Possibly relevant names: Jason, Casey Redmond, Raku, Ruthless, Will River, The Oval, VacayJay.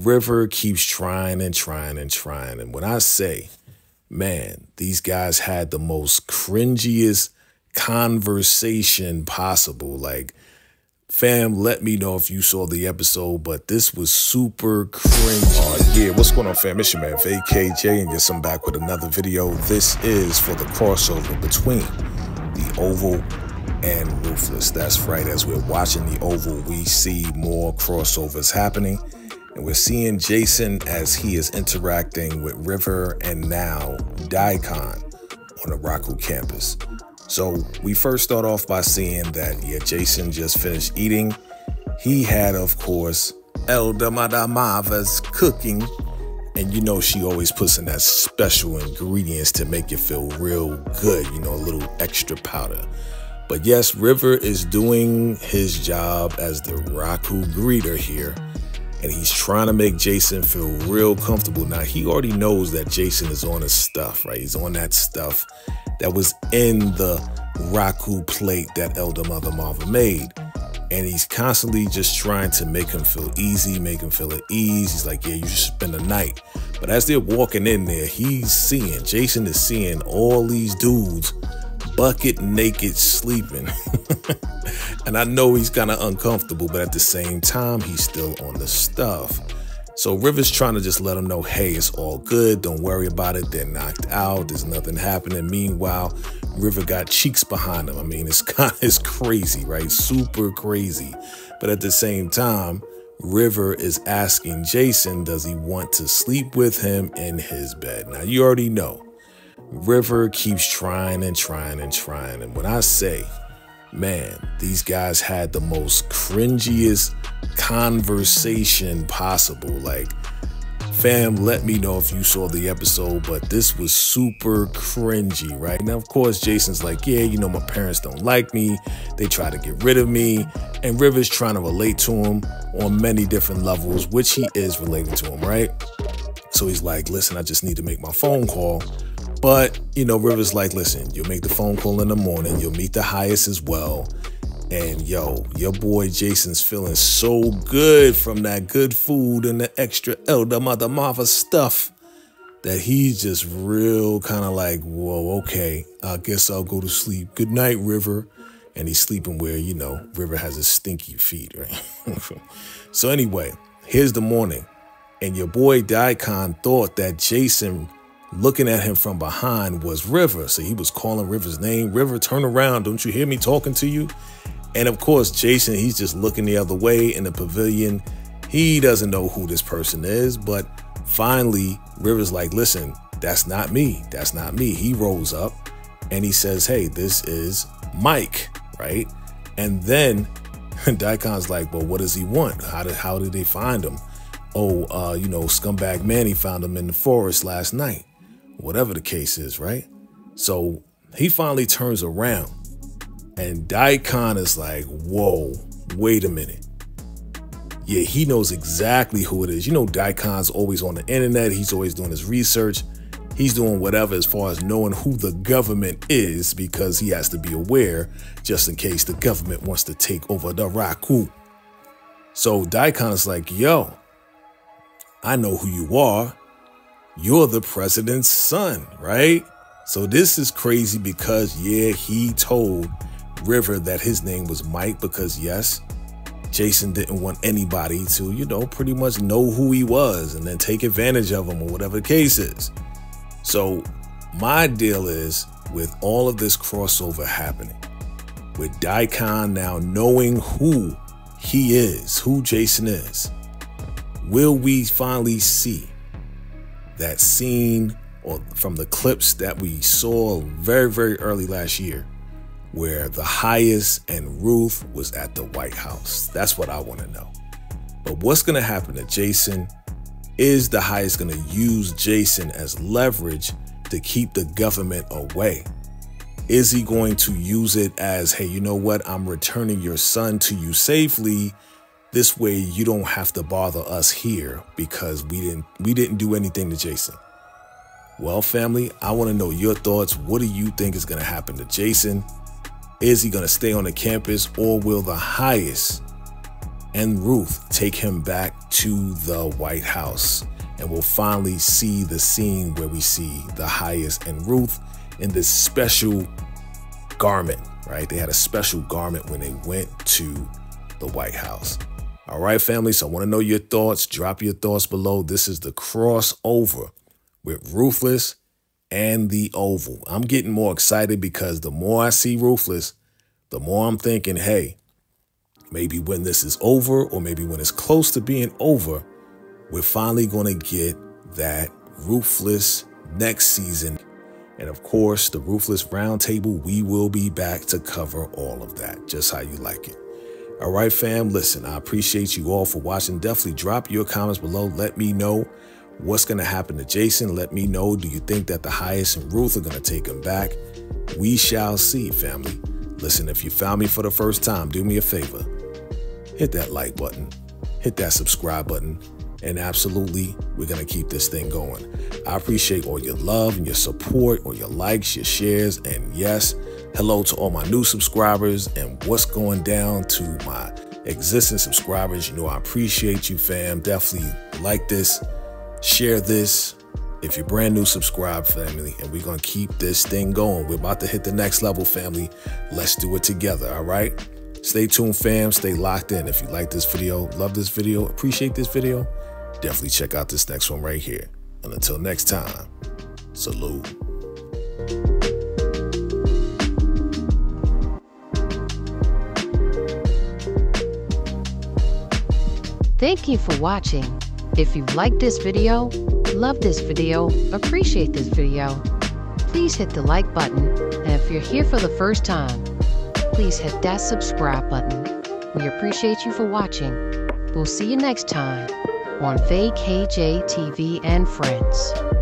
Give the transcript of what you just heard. River keeps trying and trying and trying. And when I say, man, these guys had the most cringiest conversation possible. Like, fam, let me know if you saw the episode, but this was super cringe. Yeah, what's going on, fam? It's your man, VacayJay, and yes, I'm back with another video. This is for the crossover between The Oval and Ruthless. That's right. As we're watching The Oval, we see more crossovers happening, and we're seeing Jason as he is interacting with River and now Daikon on the Raku campus. So we first start off by seeing that, yeah, Jason just finished eating. He had, of course, El Damadamava's cooking. And you know she always puts in that special ingredients to make it feel real good, you know, a little extra powder. But yes, River is doing his job as the Raku greeter here. And he's trying to make Jason feel real comfortable. Now, he already knows that Jason is on his stuff, right? He's on that stuff that was in the Raku plate that Elder Mother Marva made. And he's constantly just trying to make him feel easy, make him feel at ease. He's like, yeah, you should spend the night. But as they're walking in there, he's seeing, Jason is seeing all these dudes bucket naked sleeping. And I know he's kind of uncomfortable, but at the same time, he's still on the stuff. So River's trying to just let him know, hey, it's all good. Don't worry about it. They're knocked out. There's nothing happening. Meanwhile, River got cheeks behind him. I mean, it's crazy, right? Super crazy. But at the same time, River is asking Jason, does he want to sleep with him in his bed? Now, you already know, River keeps trying and trying and trying. And when I say, man, these guys had the most cringiest conversation possible. Like, fam, let me know if you saw the episode, but this was super cringy, right? Now, of course, Jason's like, yeah, you know, my parents don't like me. They try to get rid of me. And River's trying to relate to him on many different levels, which he is relating to him, right? So he's like, listen, I just need to make my phone call. But, you know, River's like, listen, you'll make the phone call in the morning. You'll meet the highest as well. And, yo, your boy Jason's feeling so good from that good food and the extra Elder Mother Marva stuff that he's just real kind of like, whoa, okay, I guess I'll go to sleep. Good night, River. And he's sleeping where, you know, River has his stinky feet, right? So anyway, here's the morning. And your boy Daikon thought that Jason looking at him from behind was River. So he was calling River's name. River, turn around. Don't you hear me talking to you? And of course, Jason, he's just looking the other way in the pavilion. He doesn't know who this person is. But finally, River's like, listen, that's not me. That's not me. He rolls up and he says, hey, this is Mike, right? And then Daikon's like, well, what does he want? How did they find him? Oh, you know, scumbag Manny found him in the forest last night. Whatever the case is, right? So he finally turns around and Daikon is like, whoa, wait a minute. Yeah, he knows exactly who it is. You know, Daikon's always on the internet. He's always doing his research. He's doing whatever as far as knowing who the government is, because he has to be aware just in case the government wants to take over the Raku. So Daikon is like, yo, I know who you are. You're the president's son, right? So this is crazy because, yeah, he told River that his name was Mike because, yes, Jason didn't want anybody to, you know, pretty much know who he was and then take advantage of him or whatever the case is. So my deal is with all of this crossover happening, with Daikon now knowing who he is, who Jason is, will we finally see that scene or from the clips that we saw very, very early last year where the highest and Ruth was at the White House? That's what I want to know. But what's going to happen to Jason? Is the highest going to use Jason as leverage to keep the government away? Is he going to use it as, hey, you know what? I'm returning your son to you safely. This way you don't have to bother us here because we didn't do anything to Jason. Well, family, I want to know your thoughts. What do you think is going to happen to Jason? Is he going to stay on the campus, or will the highest and Ruth take him back to the White House. And we'll finally see the scene where we see the highest and Ruth in this special garment, right? They had a special garment when they went to the White House. All right, family, so I want to know your thoughts. Drop your thoughts below. This is the crossover with Ruthless and The Oval. I'm getting more excited because the more I see Ruthless, the more I'm thinking, hey, maybe when this is over or maybe when it's close to being over, we're finally going to get that Ruthless next season. And of course, the Ruthless Roundtable, we will be back to cover all of that, just how you like it. All right, fam, listen, I appreciate you all for watching. Definitely drop your comments below. Let me know what's going to happen to Jason. Let me know, do you think that the highest and Ruth are going to take him back? We shall see, family. Listen, if you found me for the first time, do me a favor. Hit that like button. Hit that subscribe button. And absolutely, we're going to keep this thing going. I appreciate all your love and your support, all your likes, your shares. And yes, hello to all my new subscribers and what's going down to my existing subscribers. You know, I appreciate you, fam. Definitely like this, share this. If you're brand new, subscribe, family. And we're going to keep this thing going. We're about to hit the next level, family. Let's do it together, all right? Stay tuned, fam. Stay locked in. If you like this video, love this video, appreciate this video, definitely check out this next one right here. And until next time, salute. Thank you for watching. If you like this video, love this video, appreciate this video, please hit the like button, and if you're here for the first time, please hit that subscribe button. We appreciate you for watching. We'll see you next time on VacayJay TV and Friends.